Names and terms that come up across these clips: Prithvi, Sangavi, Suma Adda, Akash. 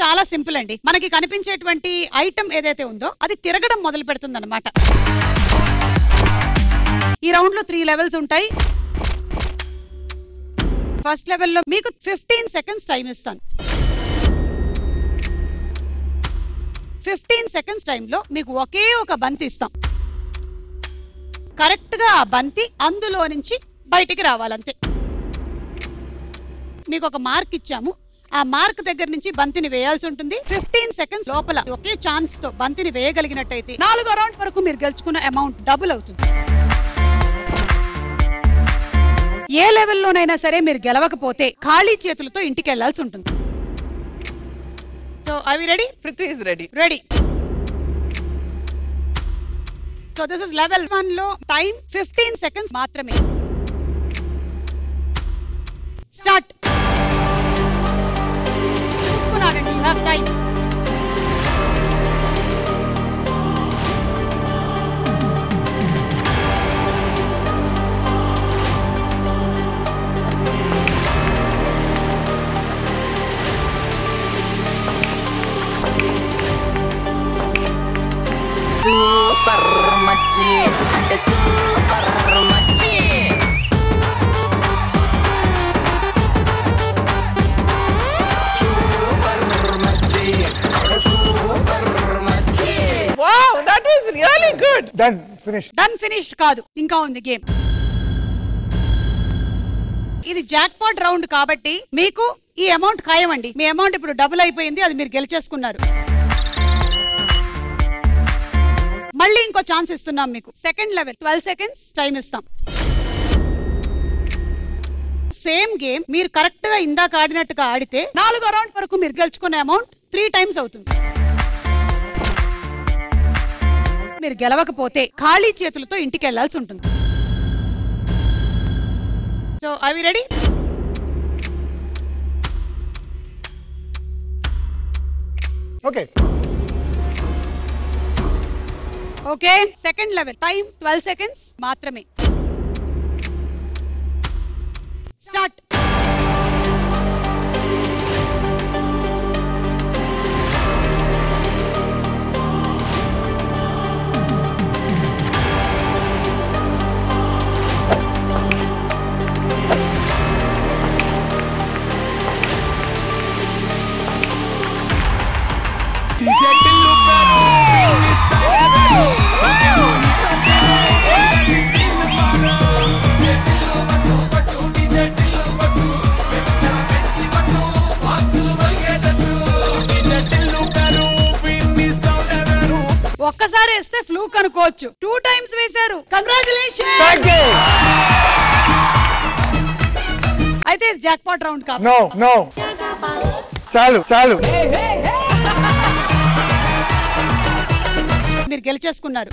చాలా సింపుల్ అండి. మనకి కనిపించేటువంటి ఐటమ్ ఏదైతే ఉందో అది తిరగడం మొదలు పెడుతుంది అనమాట. ఈ రౌండ్ లో 3 లెవెల్స్ ఉంటాయి. ఫస్ట్ లెవెల్లో మీకు 15 సెకండ్స్ టైం ఇస్తాను. 15 సెకండ్స్ టైంలో మీకు ఒకే ఒక బంతి ఇస్తాం. కరెక్ట్గా ఆ బంతి అందులో నుంచి బయటికి రావాలంతే. మీకు ఒక మార్క్ ఇచ్చాము, ఆ మార్క్ దగ్గర నుంచి బంతిని వేయాల్సి ఉంటుంది. 15 సెకండ్స్ లోపల ఒకే ఛాన్స్ తో బంతిని వేయగలిగినట్టయితే 4వ రౌండ్ వరకు మీరు గెలుచుకున్న అమౌంట్ డబుల్ అవుతుంది. ఏ లెవెల్లోనైనా సరే మీరు గెలవకపోతే ఖాళీ చేతులతో ఇంటికి వెళ్లాల్సి ఉంటుంది. So are we ready? Prithvi is ready. Ready. So this is level 1 lo time 15 seconds maatrame. Start. Iskonaadandi, you have time. ఇంకా ఉంది గేమ్. ఇది జాక్పాట్ రౌండ్ కాబట్టి మీకు ఈ అమౌంట్ ఖాయం అండి. మీ అమౌంట్ ఇప్పుడు డబుల్ అయిపోయింది, అది మీరు గెలిచేసుకున్నారు. మళ్ళీ ఇంకో ఛాన్స్ ఇస్తున్నాం మీకు. సెకండ్ లెవెల్ 12 సెకండ్స్ టైం ఇస్తాం. సేమ్ గేమ్ మీరు కరెక్ట్ గా ఇందాక ఆడినట్టుగా ఆడితే 4వ రౌండ్ వరకు మీరు గెలుచుకునే అమౌంట్ 3 టైమ్స్ అవుతుంది. మీరు గెలవకపోతే ఖాళీ చేతులతో ఇంటికి వెళ్లాల్సి ఉంటుంది. So are we ready? Okay okay. Second level time 12 seconds మాత్రమే. స్టార్ట్. ఒక్కసారి వేస్తే ఫ్లూక్ అనుకోవచ్చు. 2 టైమ్స్ వేశారు. కంగ్రాచులేషన్స్. అయితే జాక్పాట్ రౌండ్ కాదు. నో నో, చాలు చాలు, మీరు గెలిచేసుకున్నారు.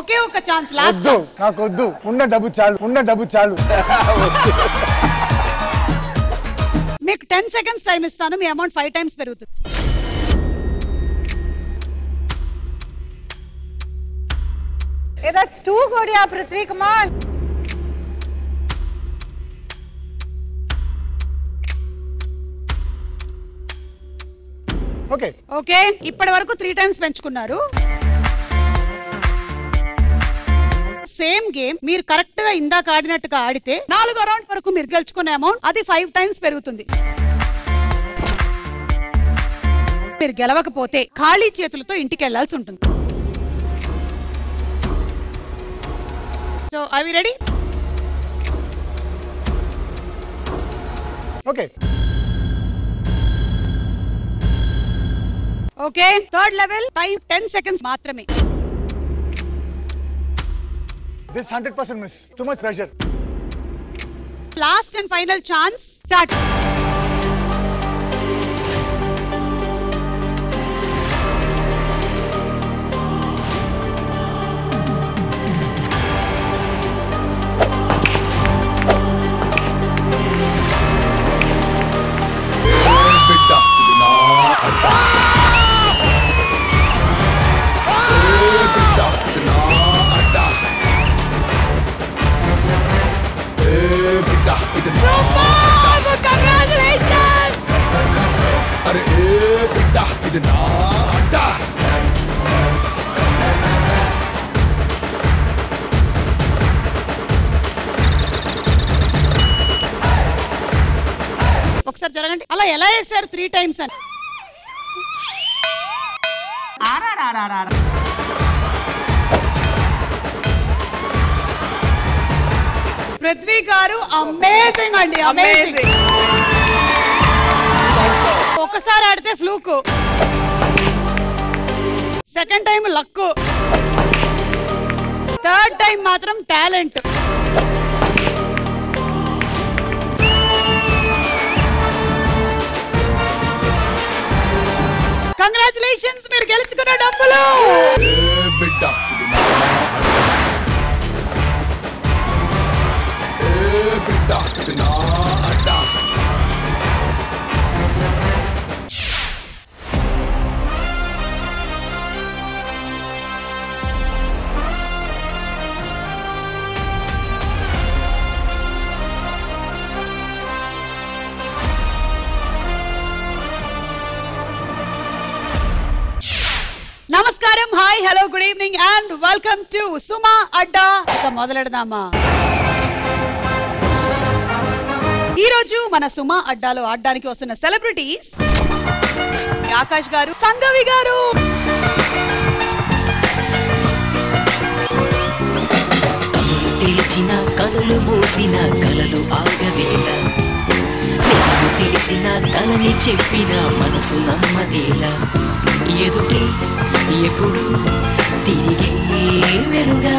ఒకే ఒక ఛాన్స్. లాస్ట్. నాకు వద్దు, ఉన్న డబ్బు చాలు, ఉన్న డబ్బు చాలు. మీకు 10 సెకండ్స్ టైం ఇస్తాను. మీ అమౌంట్ 5 టైమ్స్ పెరుగుతుంది. Hey, that's too good, yeah, Prithvi. Come on. Okay. Okay. ఇప్పటి వరకు 3 టైమ్స్ పెంచుకున్నారు. సేమ్ గేమ్ మీరు కరెక్ట్ గా ఇందాక ఆడినట్టుగా ఆడితే 4వ రౌండ్ వరకు మీరు గెలుచుకునే అమౌంట్ అది 5 టైమ్స్ పెరుగుతుంది. మీరు గెలవకపోతే ఖాళీ చేతులతో ఇంటికి వెళ్లాల్సి ఉంటుంది. So are we ready? Okay. Okay. Third level. Time 10 seconds. Matrame. This 100% miss. Too much pressure. Last and final chance. Start. Super! Congratulations! இது நான் அட்டா. ఒకసారి జరగండి అలా ఎలా చేశారు 3 times అని పృథ్వీ గారు అమేజింగ్ అండి అమేజింగ్ ఒకసారి ఆడితే fluke 2nd time luck 3rd time మాత్రం టాలెంట్ కంగ్రాట్యులేషన్స్ మీరు గెలుచుకున్న డబ్బులు Namaskaram, hi, hello, good evening and welcome to Suma Adda. Ika modaladadama. Ee roju mana Suma Adda lo aaddaniki vastunna celebrities Akash garu, Sangavi garu. Teechina kadulu moosina kalalu aagavela. Teechina kalani cheppina manasu nammadela. Yeduti ఎప్పుడు తిరిగే వెలుగా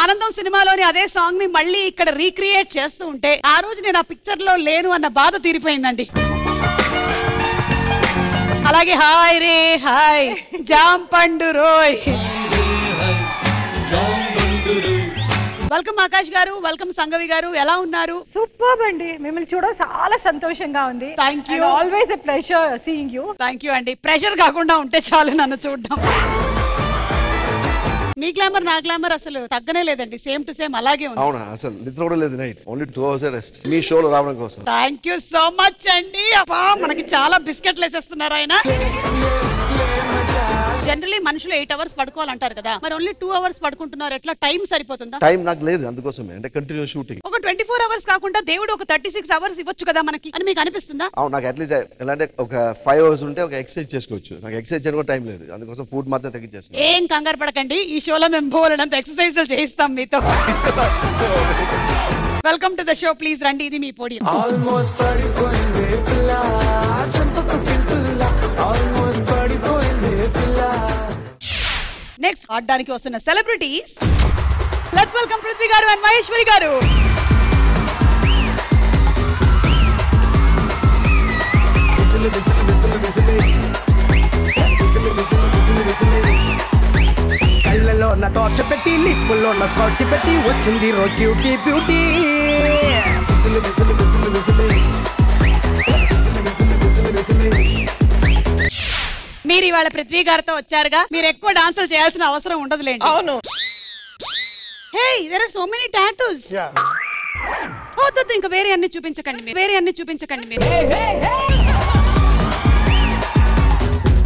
ఆనందం సినిమాలోని అదే song ని మళ్ళీ ఇక్కడ recreate చేస్తూ ఉంటే ఆ రోజు నేను ఆ పిక్చర్ లో లేను అన్న బాధ తీరిపోయిందండి. అలాగే హాయ్ రే హాయ్ జామ్ పండు రోయ్ వెల్కమ్ ఆకాష్ గారు వెల్కమ్ సంగవి గారు ఎలా ఉన్నారు సూపర్ అండి మిమ్మల్ని చూడడం చాలా సంతోషంగా ఉంది thank you and always a pleasure seeing you thank you అండి ప్రెషర్ కాకుండా ఉంటే చాలు నన్ను చూడడం మీ గ్లామర్ నా గ్లామర్ అసలు తగ్గనే లేదండి సేమ్ టు సేమ్ అలాగే ఉంది అవునా అసలు నిద్రపోలేదు నైట్ ఓన్లీ 2 hours రెస్ట్ మీ షో లో రావడం కోసం థాంక్యూ సో మచ్ అండి అబ్బా మనకి చాలా బిస్కెట్లు వేసేస్తున్నారు ఆయన జనరల్లీ మనుషులు 8 hours పడుకోవాలంటారు కదా మరి ఓన్లీ 2 hours పడుకుంటున్నారు ఎట్లా టైం సరిపోతుందా టైం నాకు లేదు అందుకోసమే అంటే కంటిన్యూ షూటింగ్ ఒక 24 hours కాకుండా దేవుడు ఒక 36 hours ఇవ్వచ్చు కదా మనకి అని మీకు అనిపిస్తుందా అవును నాకు అట్లీస్ట్ ఎలా అంటే ఒక 5 hours ఉంటే ఒక ఎక్సర్సైజ్ చేసుకోవచ్చు నాకు ఎక్సర్సైజ్ చేయడానికి టైం లేదు అందుకోసం ఫుడ్ మాత్రం తగ్గించేస్తాను ఏం కంగారు పడకండి ఈ షోలో మేము బోలెడంత ఎక్సర్సైజ్ చేయిస్తాం మీతో welcome to the show please రండి ఇది మీ పోడియం ఆల్మోస్ట్ పడిపోయింది పిల్ల చంపకు పిల్ల ఆల్మోస్ట్ పడిపోయింది పిల్ల నెక్స్ట్ ఆడడానికి వస్తున్న సెలబ్రిటీస్ లెట్స్ వెల్కమ్ పృథ్వీ గారు అండ్ మహేశ్వరి గారు కళ్ళలో నా టార్చ్ పెట్టి లిప్పుల్లో నా స్కార్చ్ పెట్టి వచ్చింది రో క్యూటీ బ్యూటీ విసిలి విసిలి విసిలి విసిలి మీరు ఇవాళ పృథ్వీ గారితో వచ్చారుగా మీరు ఎక్కువ డాన్సులు చేయాల్సిన అవసరం ఉండదులేండి అవును hey there are so many tattoos yeah ఓ దొద్దు ఇంకా వేరే అన్ని చూపించకండి మీరు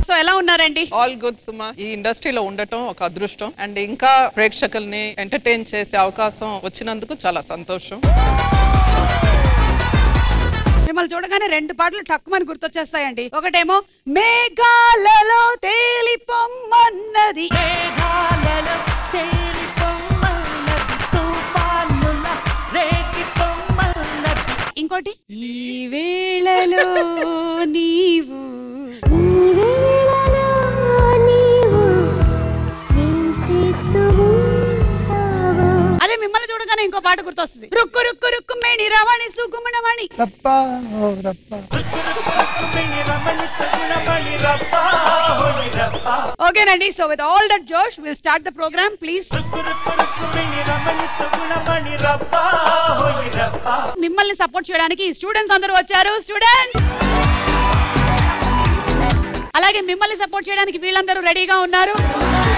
సో ఎలా ఉన్నారండి ఆల్ గుడ్ సుమా ఈ ఇండస్ట్రీలో ఉండటం ఒక అదృష్టం అండ్ ఇంకా ప్రేక్షకుల్ని ఎంటర్టైన్ చేసే అవకాశం వచ్చినందుకు చాలా సంతోషం మిమ్మల్ని చూడగానే 2 పాటలు టక్కుమని గుర్తొచ్చేస్తాయండి ఒకటేమో మేఘాలలో తేలిపొమ్మన్నది ఇంకోటి ఈ వేళలో నీవు అదే మిమ్మల్ని చూడగానే ఇంకో పాట గుర్తొస్తుంది రుక్కు రుక్కు రుక్కు మేణి రవాణి సుగుమణమణి తప్ప ఓ రప్ప మేణి రమణి సుగుమణమణి రప్ప ఓ రప్ప ఓకే నండి సో విత్ ఆల్ దట్ జోష్ we will start the program please రుక్కు రుక్కు మేణి రమణి సుగుమణమణి రప్ప ఓ రప్ప మిమ్మల్ని సపోర్ట్ చేయడానికి స్టూడెంట్స్ అందరూ వచ్చారు స్టూడెంట్స్ అలాగే మిమ్మల్ని సపోర్ట్ చేయడానికి వీళ్ళందరూ రెడీగా ఉన్నారు